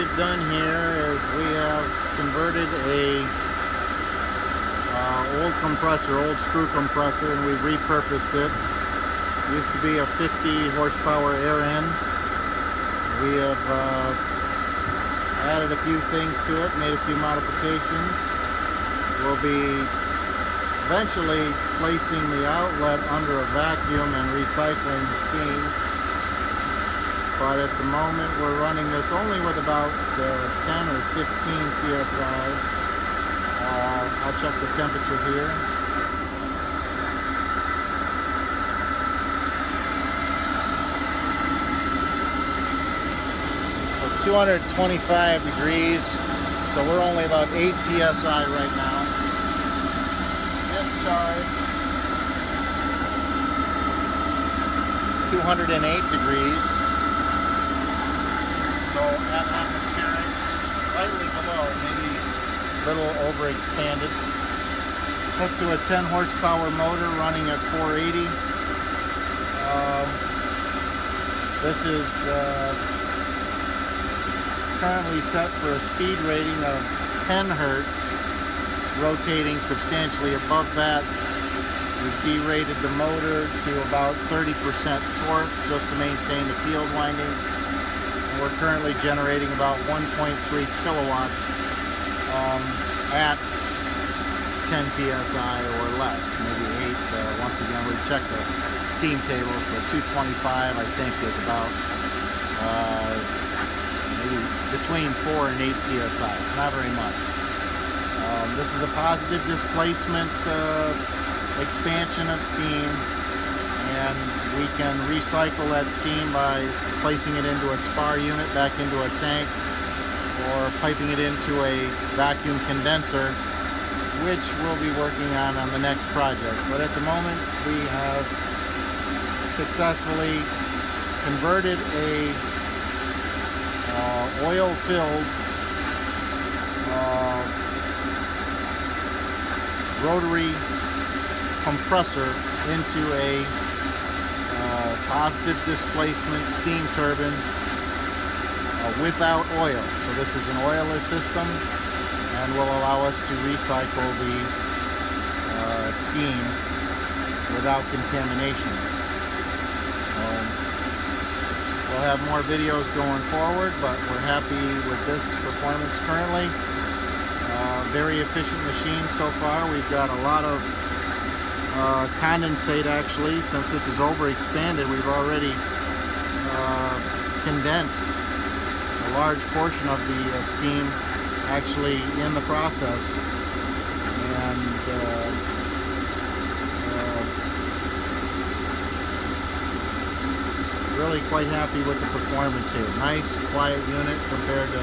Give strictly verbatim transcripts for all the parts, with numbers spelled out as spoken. we've done here is we have converted a uh, old compressor, old screw compressor, and we repurposed it. It used to be a fifty horsepower air end. We have uh, added a few things to it, made a few modifications. We'll be eventually placing the outlet under a vacuum and recycling machine. But at the moment we're running this only with about uh, ten or fifteen P S I. Uh, I'll check the temperature here. So two hundred twenty-five degrees, so we're only about eight P S I right now. Discharge, two hundred eight degrees. Atmospheric, slightly below, maybe a little overexpanded. Hooked to a ten horsepower motor running at four eighty. Um, this is uh, currently set for a speed rating of ten hertz, rotating substantially above that. We've derated the motor to about thirty percent torque just to maintain the field windings. We're currently generating about one point three kilowatts um, at ten P S I or less, maybe eight. Uh, once again, we check the steam tables, but two twenty-five I think is about uh, maybe between four and eight P S I. It's not very much. Um, this is a positive displacement uh, expansion of steam, and we can recycle that steam by placing it into a spar unit, back into a tank, or piping it into a vacuum condenser, which we'll be working on on the next project. But at the moment, we have successfully converted a uh, oil-filled uh, rotary compressor into a uh, positive displacement steam turbine uh, without oil. So this is an oilless system and will allow us to recycle the uh, steam without contamination. Um, we'll have more videos going forward, but we're happy with this performance currently. Uh, very efficient machine so far. We've got a lot of Uh, condensate, actually, since this is overexpanded. We've already uh, condensed a large portion of the uh, steam actually in the process, and uh, uh, really quite happy with the performance here. Nice quiet unit compared to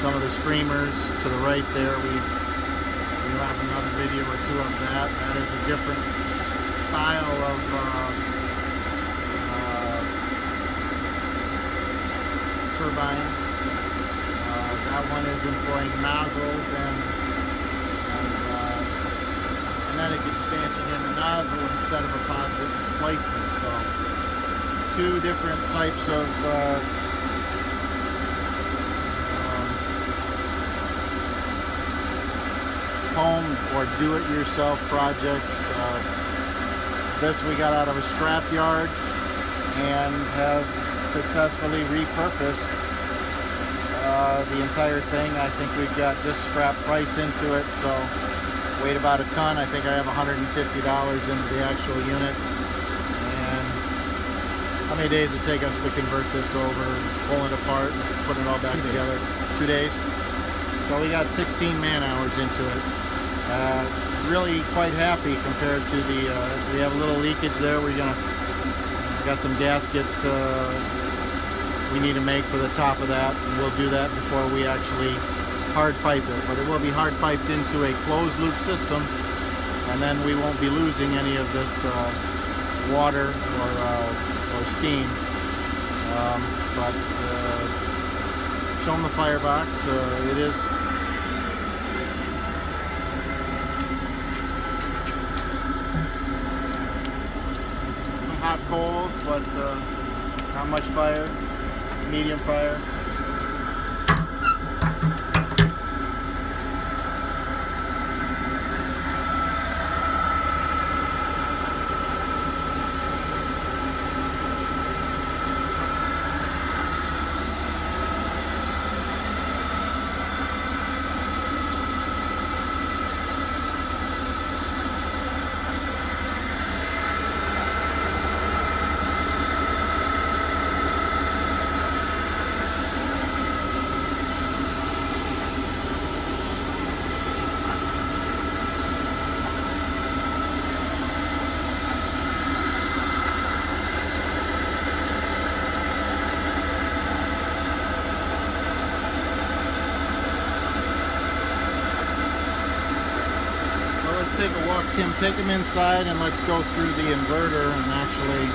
some of the screamers to the right there. We've We'll have another video or two of that. That is a different style of uh, uh, turbine. Uh, that one is employing nozzles and, and uh, kinetic expansion in the nozzle instead of a positive displacement. So two different types of uh, home or do-it-yourself projects. Uh, this we got out of a scrap yard and have successfully repurposed uh, the entire thing. I think we've got just scrap price into it, so weighed about a ton. I think I have one hundred fifty dollars into the actual unit. And how many days it take us to convert this over, pull it apart, put it all back together? Two days. So we got sixteen man-hours into it. Uh, really quite happy compared to the, uh, we have a little leakage there. We're gonna, got some gasket uh, we need to make for the top of that. And we'll do that before we actually hard pipe it. But it will be hard piped into a closed loop system, and then we won't be losing any of this uh, water or, uh, or steam. Um, but uh, show them the firebox. Uh, it is some hot coals, but uh, not much fire, medium fire. Tim, take them inside and let's go through the inverter and actually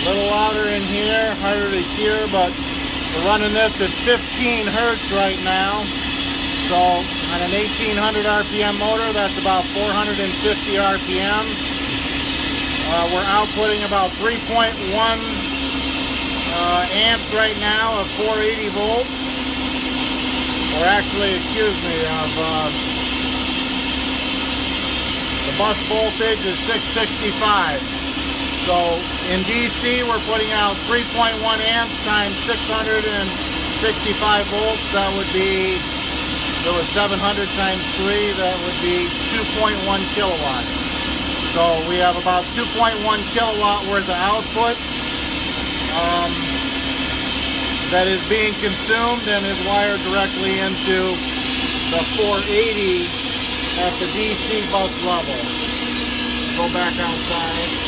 a little louder in here, harder to hear, but we're running this at fifteen hertz right now. So on an eighteen hundred R P M motor, that's about four hundred fifty R P M. Uh, we're outputting about three point one uh, amps right now of four eighty volts. Or actually, excuse me, of, uh, the bus voltage is six sixty-five. So in D C we're putting out three point one amps times six hundred sixty-five volts. That would be, there was seven hundred times three, that would be two point one kilowatt. So we have about two point one kilowatt worth of output um, that is being consumed and is wired directly into the four eighty at the D C bus level. Go back outside.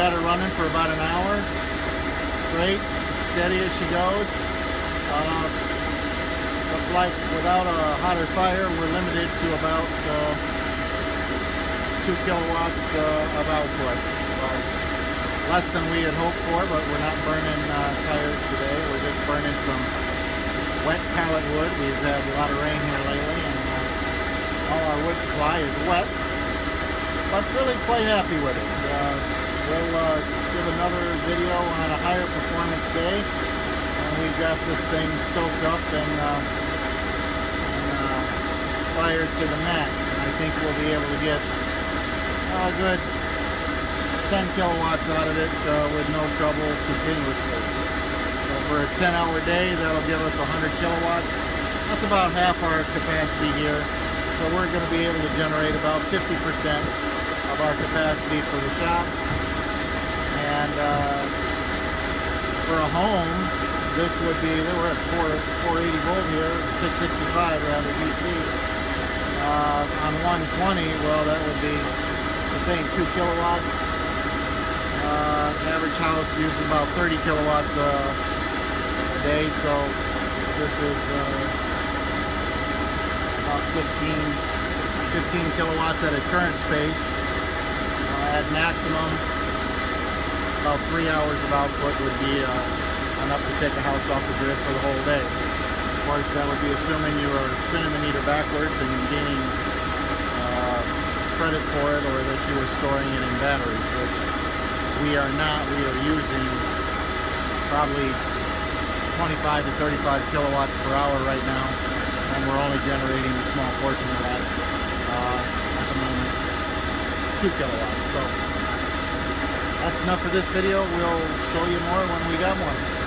Had her running for about an hour straight, steady as she goes. Uh, but like without a hotter fire, we're limited to about uh, two kilowatts uh, of output. Well, less than we had hoped for, but we're not burning uh, tires today. We're just burning some wet pallet wood. We've had a lot of rain here lately, and uh, all our wood supply is wet. But really quite happy with it. Uh, We'll uh, give another video on a higher performance day, and we've got this thing stoked up and, uh, and uh, fired to the max. And I think we'll be able to get a good ten kilowatts out of it uh, with no trouble continuously. So for a ten hour day, that'll give us one hundred kilowatts. That's about half our capacity here, so we're going to be able to generate about fifty percent of our capacity for the shop. And uh, for a home, this would be, we're at four eighty volt here, six sixty-five rather, D C. Uh, on one twenty, well, that would be the same two kilowatts. Uh, average house uses about thirty kilowatts uh, a day, so this is uh, about fifteen kilowatts at a current space. Uh, at maximum, about three hours of output would be uh, enough to take a house off the grid for the whole day. Of course, that would be assuming you were spinning the meter backwards and gaining uh, credit for it, or that you were storing it in batteries, which we are not. We are using probably twenty-five to thirty-five kilowatts per hour right now, and we're only generating a small portion of that uh, at the moment, two kilowatts. So that's enough for this video. We'll show you more when we got one.